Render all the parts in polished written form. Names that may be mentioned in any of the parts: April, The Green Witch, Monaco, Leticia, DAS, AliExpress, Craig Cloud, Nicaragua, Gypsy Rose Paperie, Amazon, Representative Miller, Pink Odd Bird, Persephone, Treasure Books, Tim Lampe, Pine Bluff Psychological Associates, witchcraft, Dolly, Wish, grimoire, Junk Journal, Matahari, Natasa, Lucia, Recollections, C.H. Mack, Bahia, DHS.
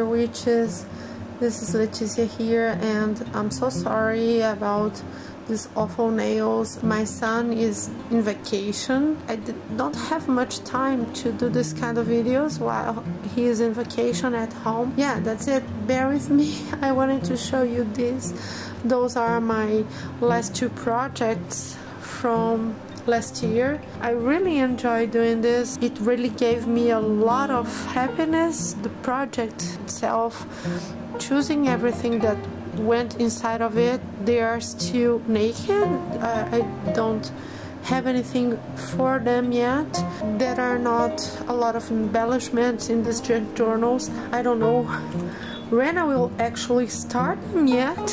dear witches, this is Leticia here, and I'm so sorry about these awful nails. My son is in vacation. I don't have much time to do this kind of videos while he is in vacation at home. Yeah, that's it. Bear with me. I wanted to show you this. Those are my last two projects from last year. I really enjoyed doing this. It really gave me a lot of happiness. The project itself, choosing everything that went inside of it. They are still naked. I don't have anything for them yet. There are not a lot of embellishments in these journals. I don't know when I will actually start them yet.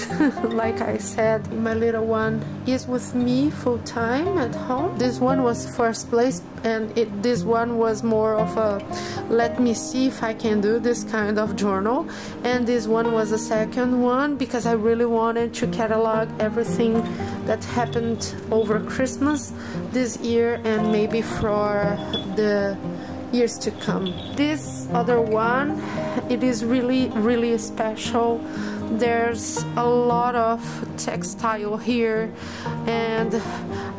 Like I said, my little one is with me full time at home. This one was first place, and this one was more of a let me see if I can do this kind of journal, and this one was the second one because I really wanted to catalog everything that happened over Christmas this year and maybe for the years to come. This other one, it is really, really special. There's a lot of textile here, and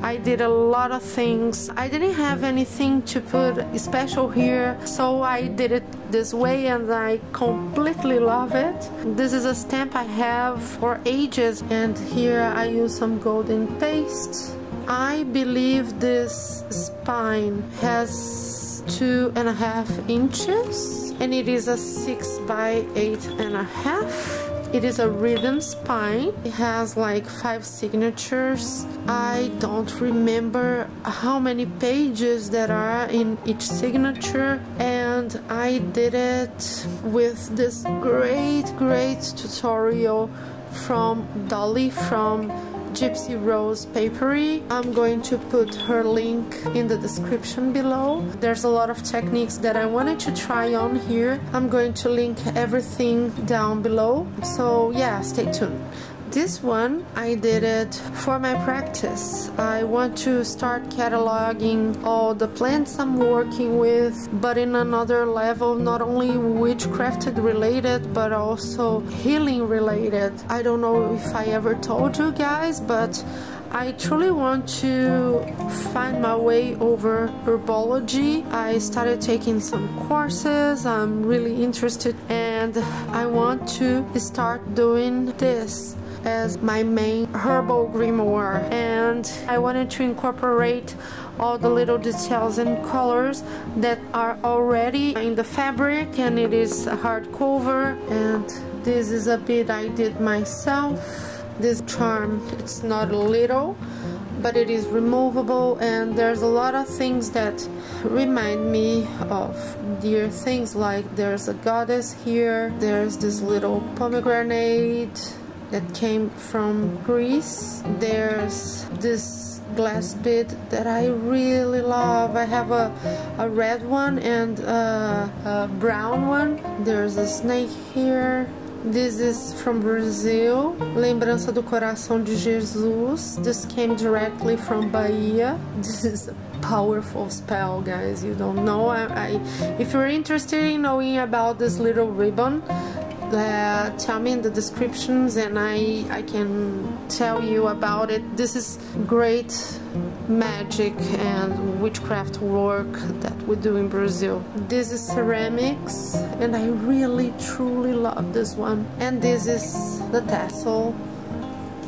I did a lot of things. I didn't have anything to put special here, so I did it this way, and I completely love it. This is a stamp I have for ages, and here I use some golden paste. I believe this spine has 2.5 inches, and it is a 6 by 8.5. It is a rhythm spine. It has like 5 signatures. I don't remember how many pages there are in each signature, and I did it with this great tutorial from Dolly from Gypsy Rose Paperie. I'm going to put her link in the description below. There's a lot of techniques that I wanted to try on here. I'm going to link everything down below. So yeah, stay tuned. This one, I did it for my practice. I want to start cataloging all the plants I'm working with, but in another level, not only witchcraft related, but also healing related. I don't know if I ever told you guys, but I truly want to find my way over herbology. I started taking some courses. I'm really interested, and I want to start doing this as my main herbal grimoire, and I wanted to incorporate all the little details and colors that are already in the fabric, and it is a hardcover, and this is a bit I did myself. This charm, it's not little, but it is removable, and there's a lot of things that remind me of dear things, like there's a goddess here, there's this little pomegranate that came from Greece. There's this glass bead that I really love. I have a red one and a brown one. There's a snake here. This is from Brazil, Lembrança do Coração de Jesus. This came directly from Bahia. This is a powerful spell, guys, you don't know. If you're interested in knowing about this little ribbon, tell me in the descriptions, and I can tell you about it. This is great magic and witchcraft work that we do in Brazil. This is ceramics, and I really truly love this one. And this is the tassel.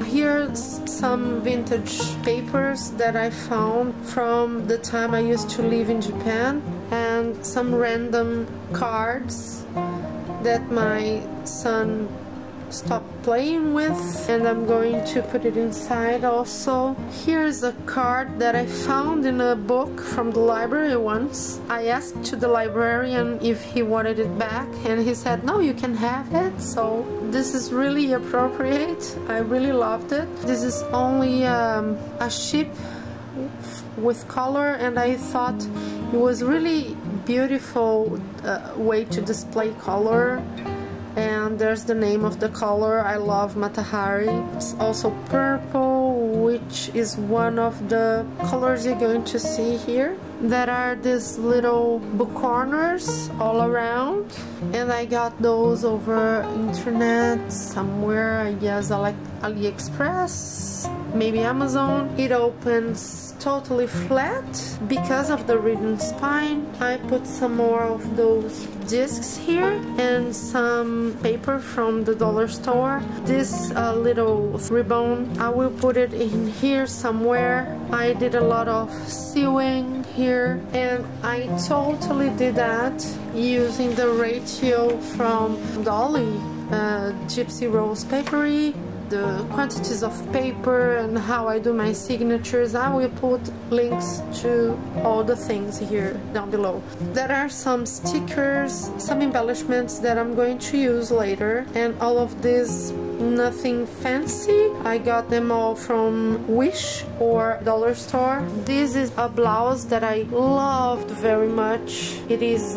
Here's some vintage papers that I found from the time I used to live in Japan, and some random cards that my son stopped playing with, and I'm going to put it inside also. Here's a card that I found in a book from the library once. I asked to the librarian if he wanted it back, and he said, no, you can have it. So this is really appropriate. I really loved it. This is only a sheep with color, and I thought it was really beautiful way to display color, and there's the name of the color. I love Matahari. It's also purple, which is one of the colors you're going to see here. There are these little book corners all around, and I got those over internet somewhere, I guess AliExpress, maybe Amazon. It opens totally flat because of the ribbon spine. I put some more of those discs here and some paper from the dollar store. This little ribbon, I will put it in here somewhere. I did a lot of sewing here, and I totally did that using the ratio from Dolly, Gypsy Rose Paperie, the quantities of paper and how I do my signatures. I will put links to all the things here down below. There are some stickers, some embellishments that I'm going to use later, and all of this nothing fancy. I got them all from Wish or dollar store. This is a blouse that I loved very much. It is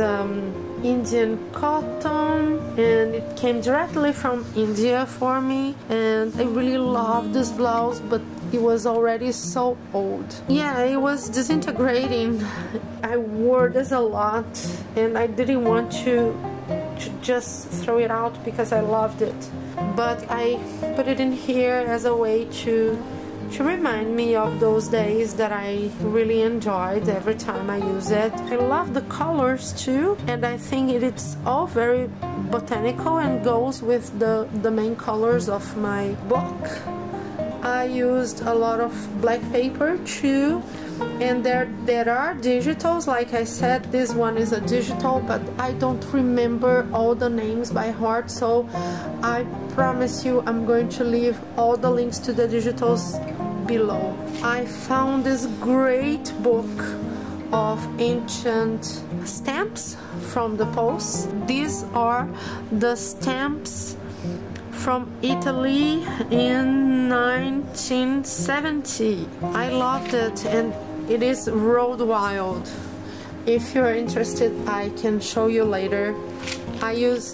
Indian cotton, and it came directly from India for me, and I really loved this blouse, but it was already so old. Yeah, it was disintegrating. I wore this a lot, and I didn't want to just throw it out because I loved it, but I put it in here as a way to remind me of those days that I really enjoyed every time I use it. I love the colors too, and I think it's all very botanical and goes with the main colors of my book. I used a lot of black paper too, and there are digitals. Like I said, this one is a digital, but I don't remember all the names by heart, so I promise you I'm going to leave all the links to the digitals below. I found this great book of ancient stamps from the post. These are the stamps from Italy in 1970. I loved it, and it is Road Wild. If you're interested, I can show you later. I use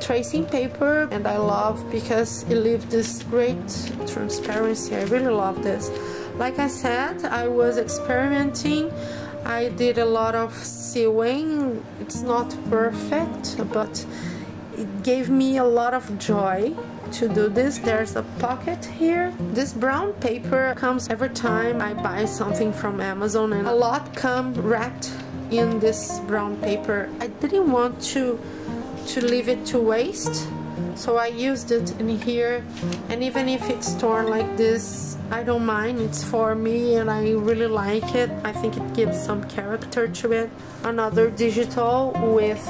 tracing paper, and I love because it leaves this great transparency. I really love this. Like I said, I was experimenting. I did a lot of sewing. It's not perfect, but it gave me a lot of joy to do this. There's a pocket here. This brown paper comes every time I buy something from Amazon, and a lot come wrapped in this brown paper. I didn't want to leave it to waste, so I used it in here, and even if it's torn like this, I don't mind. It's for me, and I really like it. I think it gives some character to it. Another digital with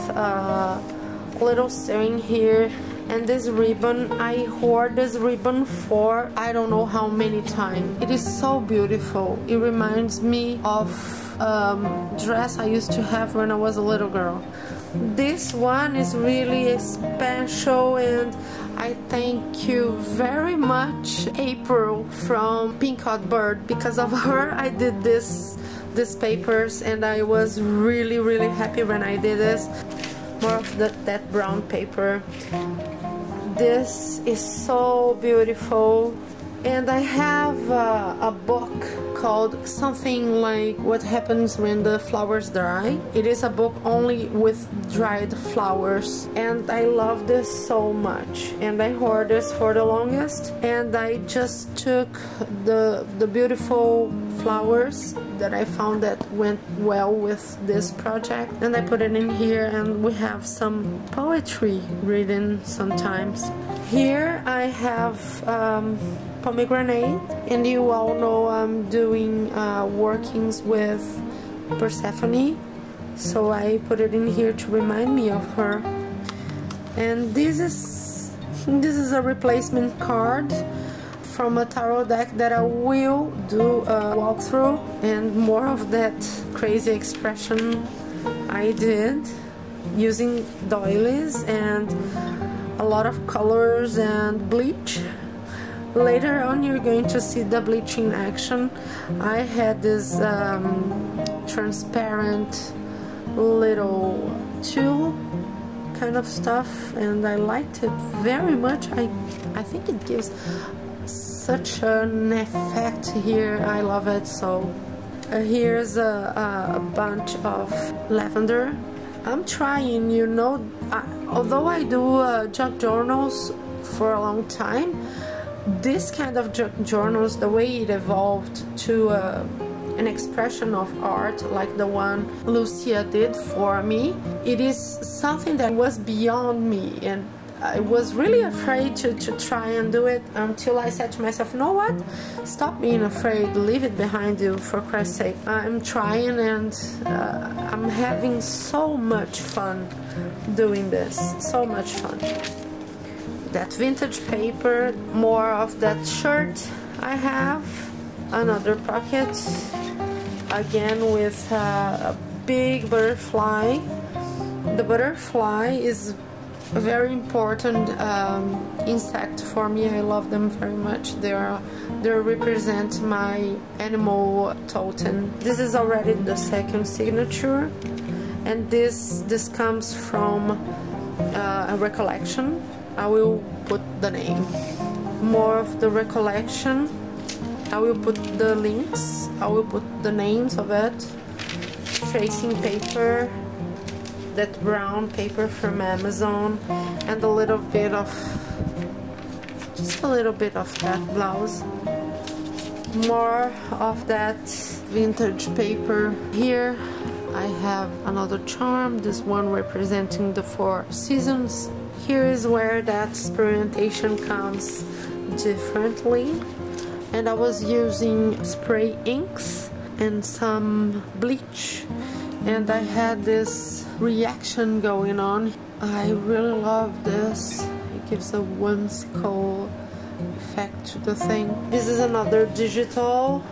little sewing here, and this ribbon, I wore this ribbon for I don't know how many times. It is so beautiful. It reminds me of a dress I used to have when I was a little girl. This one is really special, and I thank you very much, April from Pink Odd Bird. Because of her, I did these papers, and I was really, really happy when I did this. More of that brown paper. This is so beautiful. And I have a book called something like What Happens When the Flowers Dry. It is a book only with dried flowers, and I love this so much, and I wore this for the longest, and I just took the beautiful flowers that I found that went well with this project, and I put it in here, and we have some poetry reading sometimes. Here I have pomegranate, and you all know I'm doing workings with Persephone, so I put it in here to remind me of her. And this is a replacement card from a tarot deck that I will do a walkthrough, and more of that crazy expression I did using doilies and a lot of colors and bleach. Later on, you're going to see the bleach in action. I had this transparent little tulle kind of stuff, and I liked it very much. I think it gives such an effect here. I love it, so Here's a bunch of lavender. I'm trying, you know, although I do junk journals for a long time, this kind of journals, the way it evolved to an expression of art like the one Lucia did for me, it is something that was beyond me, and I was really afraid to try and do it until I said to myself, you know what, stop being afraid, leave it behind you, for Christ's sake. I'm trying, and I'm having so much fun doing this, so much fun. That vintage paper, more of that shirt I have, another pocket, again with a big butterfly. The butterfly is a very important insect for me. I love them very much. They represent my animal totem. This is already the second signature, and this comes from a recollection. I will put the name. More of the recollection. I will put the links. I will put the names of it. Tracing paper. That brown paper from Amazon, and a little bit of, just a little bit of that blouse. More of that vintage paper. Here I have another charm, this one representing the four seasons. Here is where that experimentation comes differently, and I was using spray inks and some bleach, and I had this reaction going on. I really love this. It gives a whimsical effect to the thing. This is another digital.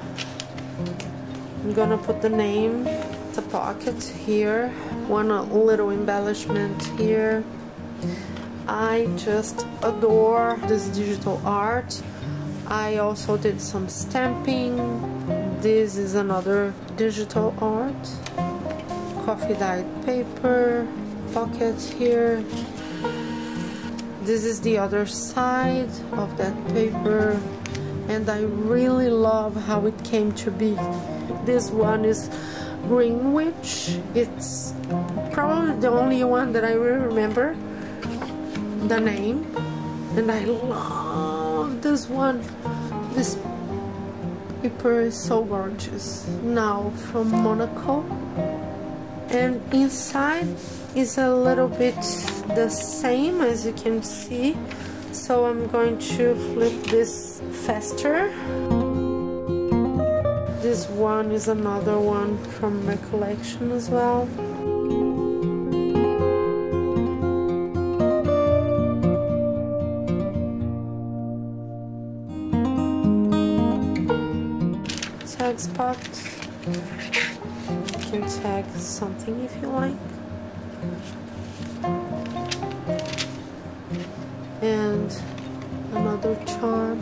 I'm gonna put the name, the pocket here, one little embellishment here. I just adore this digital art. I also did some stamping. This is another digital art. Coffee dyed paper, pockets here. This is the other side of that paper, and I really love how it came to be. This one is Green Witch. It's probably the only one that I really remember the name, and I love this one. This paper is so gorgeous. Now from Monaco. And inside is a little bit the same, as you can see, so I'm going to flip this faster. This one is another one from Recollection as well. Tag spot. You can tag something if you like. And another charm.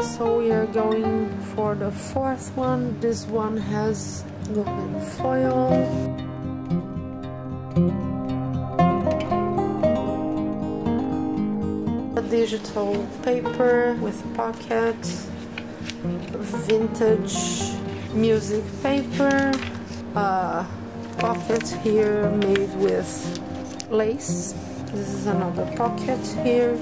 So we are going for the fourth one. This one has golden foil. Digital paper with pocket, vintage music paper, pocket here made with lace. This is another pocket here.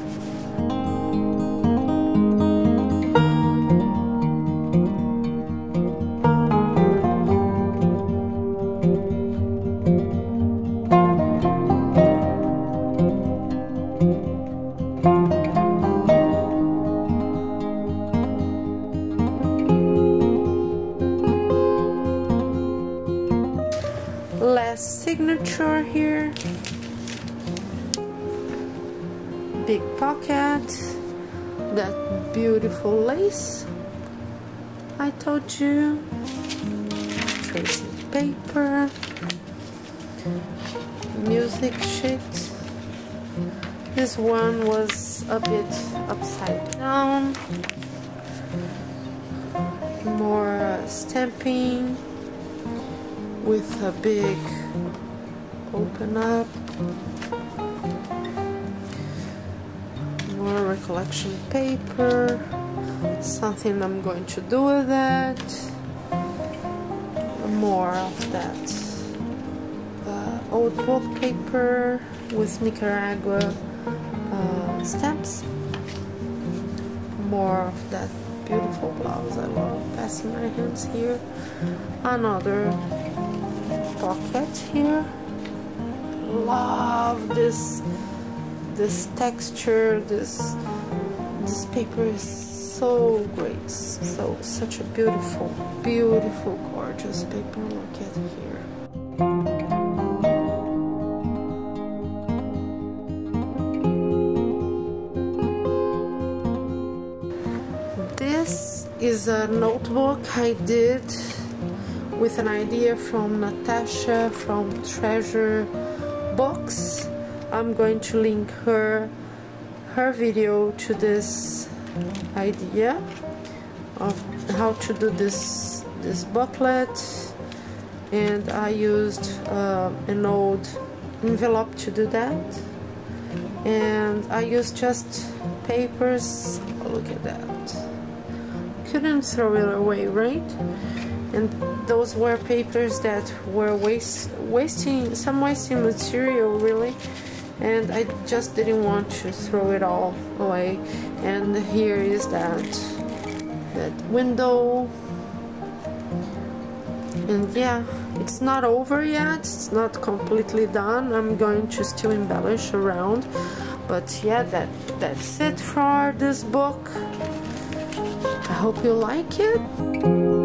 Signature here, big pocket, that beautiful lace I told you, tracing paper, music sheet. This one was a bit upside down. More stamping with a big open up. More recollection paper. It's something I'm going to do with that. More of that. Old wallpaper with Nicaragua stamps. More of that beautiful blouse. I love passing my hands here. Another pocket here. Love this texture. This paper is so great. So such a beautiful, beautiful, gorgeous paper. Look at here. Is a notebook I did with an idea from Natasa from Treasure Books. I'm going to link her video to this idea of how to do this booklet, and I used an old envelope to do that, and I used just papers. Look at that. Couldn't throw it away, right? And those were papers that were wasting material, really, and I just didn't want to throw it all away. And here is that window. And yeah, it's not over yet, it's not completely done. I'm going to still embellish around, but yeah, that's it for this book. I hope you like it.